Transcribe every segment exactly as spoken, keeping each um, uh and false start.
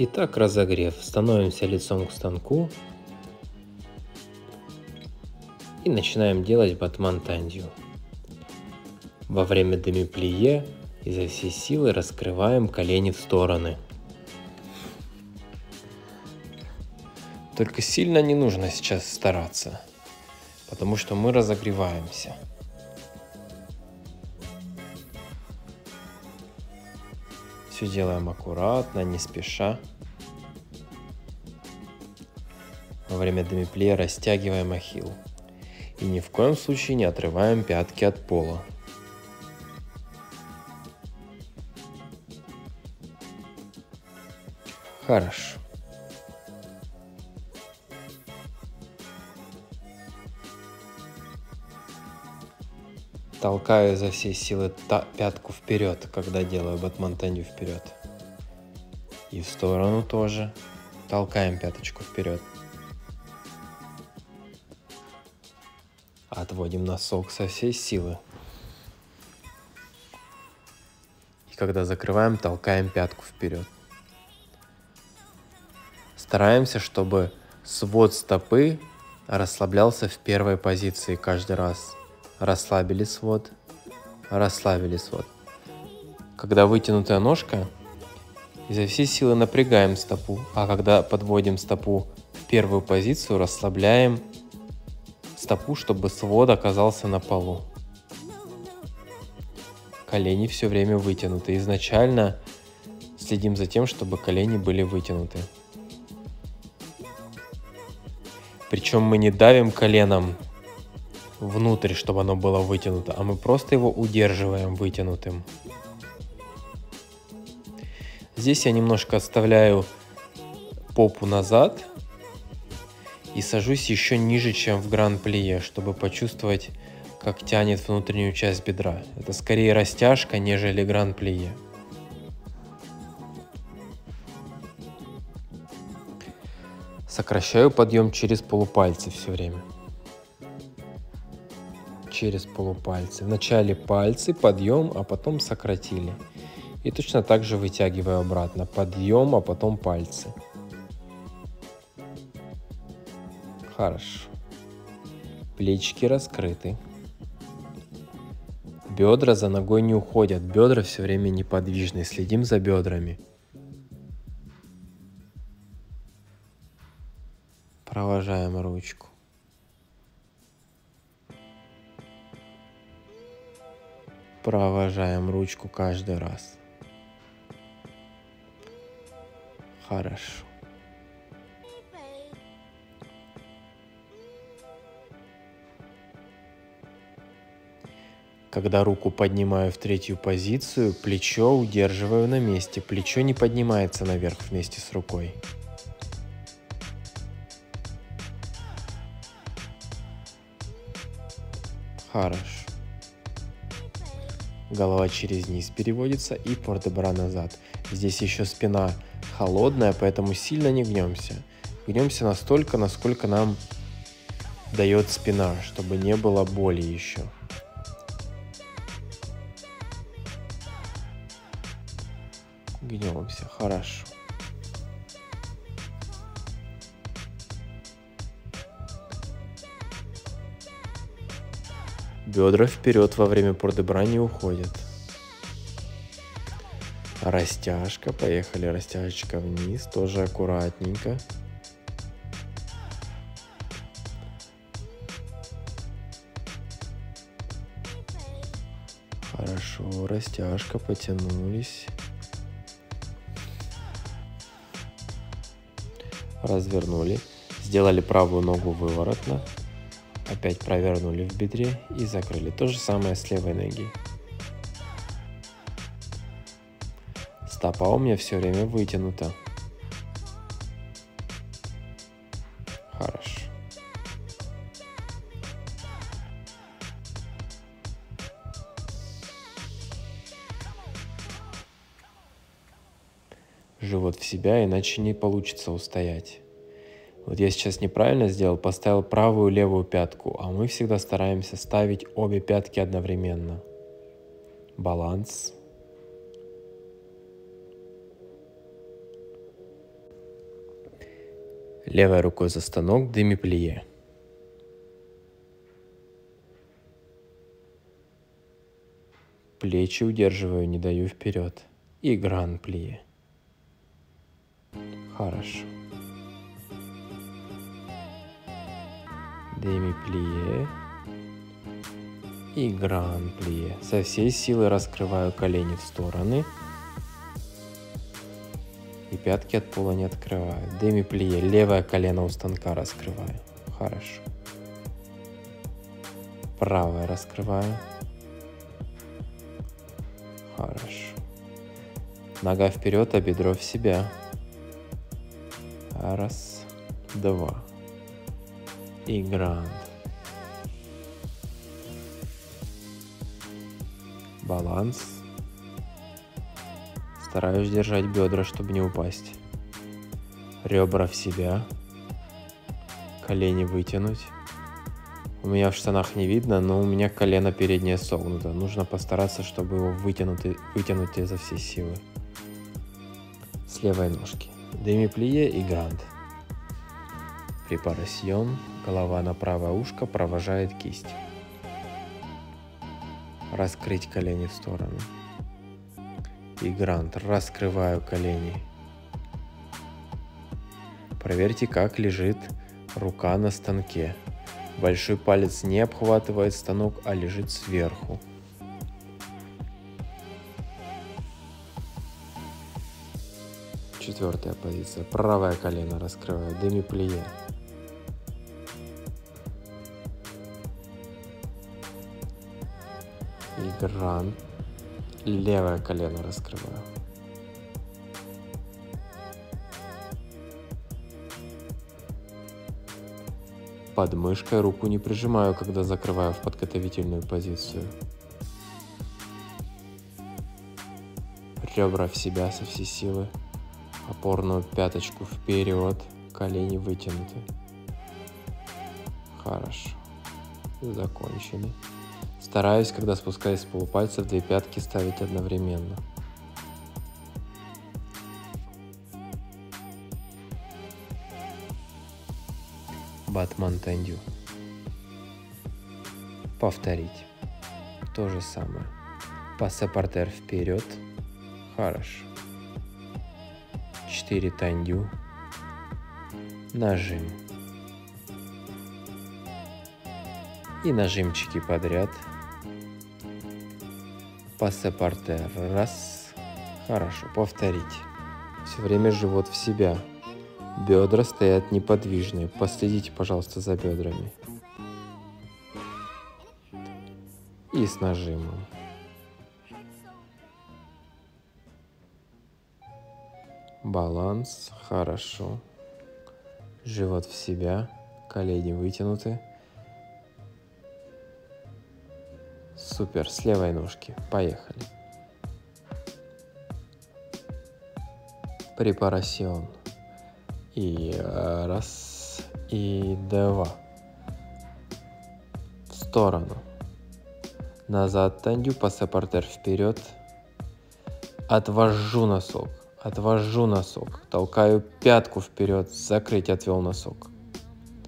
Итак, разогрев. Становимся лицом к станку и начинаем делать батман тандю. Во время деми плие изо всей силы раскрываем колени в стороны. Только сильно не нужно сейчас стараться, потому что мы разогреваемся. Все делаем аккуратно, не спеша. Во время деми-плие растягиваем ахилл. И ни в коем случае не отрываем пятки от пола. Хорошо. Толкаю изо всей силы та пятку вперед, когда делаю батман тандю вперед. И в сторону тоже. Толкаем пяточку вперед. Отводим носок со всей силы. И когда закрываем, толкаем пятку вперед. Стараемся, чтобы свод стопы расслаблялся в первой позиции каждый раз. Расслабили свод, расслабили свод. Когда вытянутая ножка, изо всей силы напрягаем стопу, а когда подводим стопу в первую позицию, расслабляем стопу, чтобы свод оказался на полу. Колени все время вытянуты. Изначально следим за тем, чтобы колени были вытянуты. Причем мы не давим коленом внутрь, чтобы оно было вытянуто, а мы просто его удерживаем вытянутым. Здесь я немножко отставляю попу назад и сажусь еще ниже, чем в гран-плие, чтобы почувствовать, как тянет внутреннюю часть бедра. Это скорее растяжка, нежели гран-плие. Сокращаю подъем через полупальцы все время. Через полупальцы. Вначале пальцы, подъем, а потом сократили. И точно так же вытягиваю обратно. Подъем, а потом пальцы. Хорошо. Плечики раскрыты. Бедра за ногой не уходят. Бедра все время неподвижны. Следим за бедрами. Провожаем ручку. Провожаем ручку каждый раз. Хорошо. Когда руку поднимаю в третью позицию, плечо удерживаю на месте. Плечо не поднимается наверх вместе с рукой. Хорошо. Голова через низ переводится и пор де бра назад. Здесь еще спина холодная, поэтому сильно не гнемся. Гнемся настолько, насколько нам дает спина, чтобы не было боли еще. Гнемся, хорошо. Бедра вперед во время пор де бра не уходят. Растяжка, поехали, растяжечка вниз, тоже аккуратненько. Хорошо, растяжка, потянулись. Развернули, сделали правую ногу выворотно. Опять провернули в бедре и закрыли. То же самое с левой ноги. Стопа у меня все время вытянута. Хорошо. Живот в себя, иначе не получится устоять. Вот я сейчас неправильно сделал, поставил правую и левую пятку, а мы всегда стараемся ставить обе пятки одновременно. Баланс. левой рукой за станок деми плие. Плечи удерживаю, не даю вперед. И гран-плие. Хорошо. Деми-плие. И гран-плие. Со всей силы раскрываю колени в стороны. И пятки от пола не открываю. Деми-плие. Левое колено у станка раскрываю. Хорошо. Правое раскрываю. Хорошо. Нога вперед, а бедро в себя. Раз, два. И гранд. Баланс. Стараюсь держать бедра, чтобы не упасть. Ребра в себя. Колени вытянуть. У меня в штанах не видно, но у меня колено переднее согнуто. Нужно постараться, чтобы его вытянуть, вытянуть изо всей силы. С левой ножки. Деми-плие и гранд. Препарасьон. Голова на правое ушко провожает кисть. Раскрыть колени в стороны. И гранд. Раскрываю колени. Проверьте, как лежит рука на станке. Большой палец не обхватывает станок, а лежит сверху. Четвертая позиция. Правое колено раскрываю. Деми-плие. И гран. Левое колено раскрываю. Под мышкой руку не прижимаю, когда закрываю в подготовительную позицию. Ребра в себя со всей силы. Опорную пяточку вперед, колени вытянуты. Хорошо. Закончили. Стараюсь, когда спускаюсь с полупальцев, две пятки ставить одновременно. Батман тандю. Повторить. То же самое. Пассапортер вперед. Хорошо. четыре тандю. Нажим. И нажимчики подряд. Пассапортер. Раз. Хорошо. Повторить. Все время живот в себя. Бедра стоят неподвижные. Последите, пожалуйста, за бедрами. И с нажимом. Баланс. Хорошо. Живот в себя. Колени вытянуты. Супер. С левой ножки. Поехали. Препарасьон. И раз, и два. В сторону. Назад тандю, пассапортер вперед. Отвожу носок, отвожу носок. Толкаю пятку вперед, закрыть, отвел носок.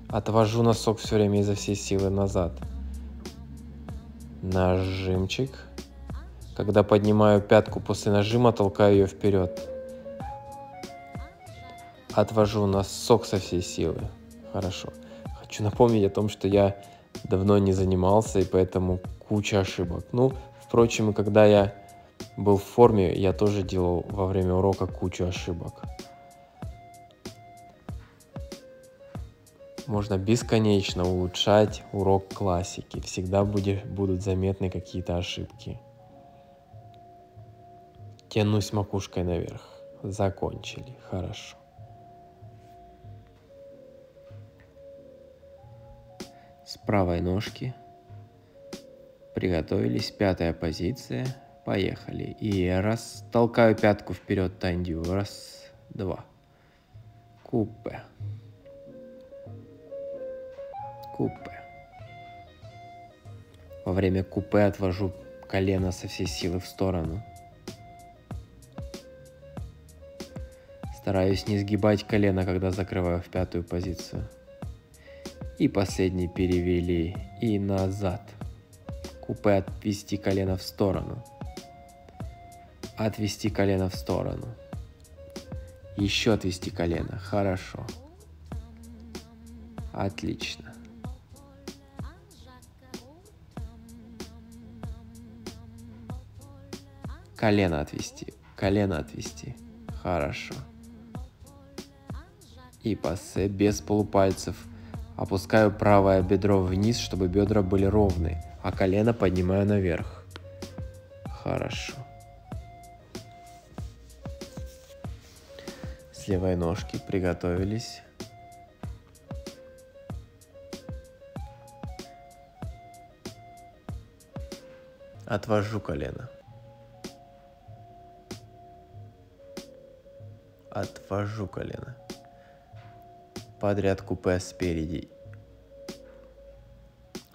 Отвожу носок все время изо всей силы назад. Нажимчик. Когда поднимаю пятку после нажима, толкаю ее вперед. Отвожу носок со всей силы. Хорошо. Хочу напомнить о том, что я давно не занимался, и поэтому куча ошибок. Ну, впрочем, когда я был в форме, я тоже делал во время урока кучу ошибок. Можно бесконечно улучшать урок классики. Всегда будет, будут заметны какие-то ошибки. Тянусь макушкой наверх. Закончили. Хорошо. С правой ножки. Приготовились. Пятая позиция. Поехали. И раз. Толкаю пятку вперед. Тандю. Раз. Два. Купе. Купе. Во время купе отвожу колено со всей силы в сторону. Стараюсь не сгибать колено, когда закрываю в пятую позицию. И последний перевели и назад. Купе отвести колено в сторону. Отвести колено в сторону. Еще отвести колено. Хорошо. Отлично. Колено отвести. Колено отвести. Хорошо. И пассе без полупальцев. Опускаю правое бедро вниз, чтобы бедра были ровны, а колено поднимаю наверх. Хорошо. С левой ножки приготовились. Отвожу колено. Отвожу колено. Подряд купе спереди.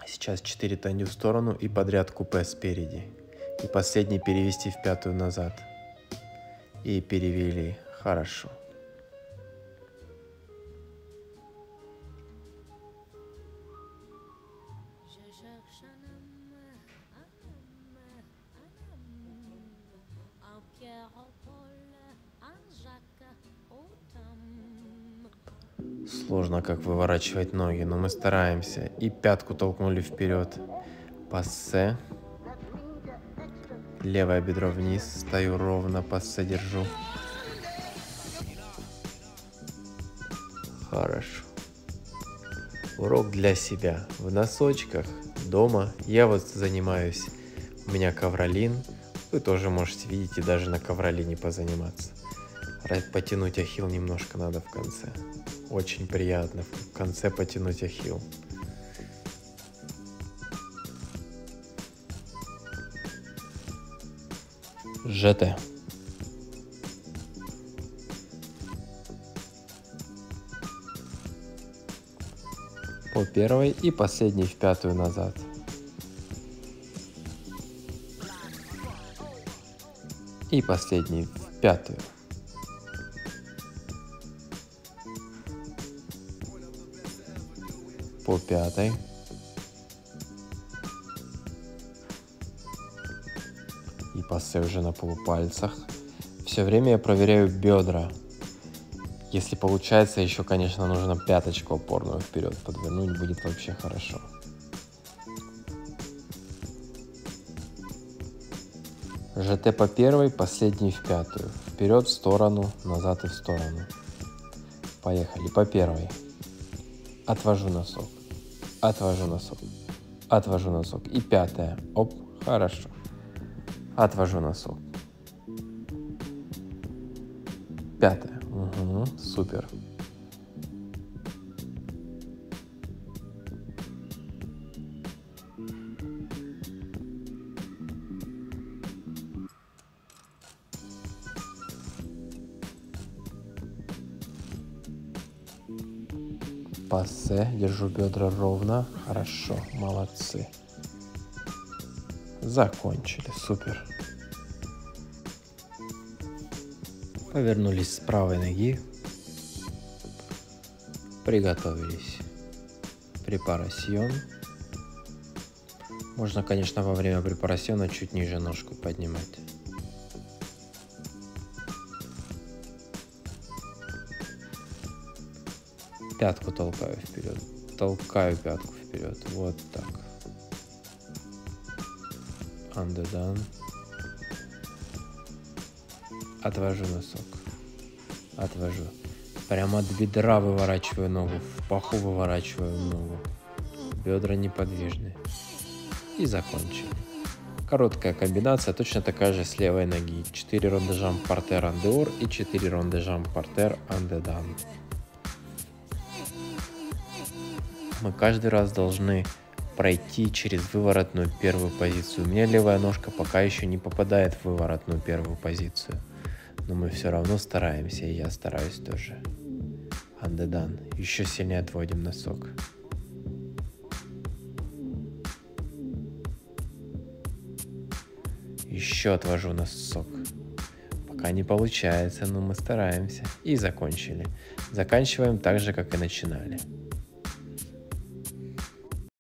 Сейчас четыре тандю в сторону и подряд купе спереди. И последний перевести в пятую назад. И перевели. Хорошо. Сложно как выворачивать ноги, но мы стараемся. И пятку толкнули вперед. Пассе. Левое бедро вниз. Стою ровно, пассе держу. Хорошо. Урок для себя. В носочках. Дома. Я вот занимаюсь. У меня ковролин. Вы тоже можете видеть и даже на ковролине позаниматься. Потянуть ахилл немножко надо в конце. Очень приятно в конце потянуть ахилл. Жете. По первой и последней в пятую назад. И последний в пятую. По пятой. И пассе уже на полупальцах. Все время я проверяю бедра. Если получается, еще, конечно, нужно пяточку опорную вперед подвернуть. Будет вообще хорошо. Жете по первой, последний в пятую. Вперед, в сторону, назад и в сторону. Поехали. По первой. Отвожу носок, отвожу носок, отвожу носок. И пятая. Оп, хорошо. Отвожу носок. Пятая. Угу, супер. Пассе, держу бедра ровно, хорошо, молодцы. Закончили, супер. Повернулись с правой ноги. Приготовились. Препарасьон. Можно, конечно, во время препарасьона чуть ниже ножку поднимать. Пятку толкаю вперед, толкаю пятку вперед, вот так. Андедан. Отвожу носок, отвожу. Прямо от бедра выворачиваю ногу, в паху выворачиваю ногу. Бедра неподвижны. И закончили. Короткая комбинация, точно такая же с левой ноги. четыре рон-де-жамб, портер, андеор и четыре рон-де-жамб, портер, андедан. Мы каждый раз должны пройти через выворотную первую позицию. У меня левая ножка пока еще не попадает в выворотную первую позицию. Но мы все равно стараемся, и я стараюсь тоже. Андедан. Еще сильнее отводим носок. Еще отвожу носок. пока не получается, но мы стараемся. И закончили. Заканчиваем так же, как и начинали.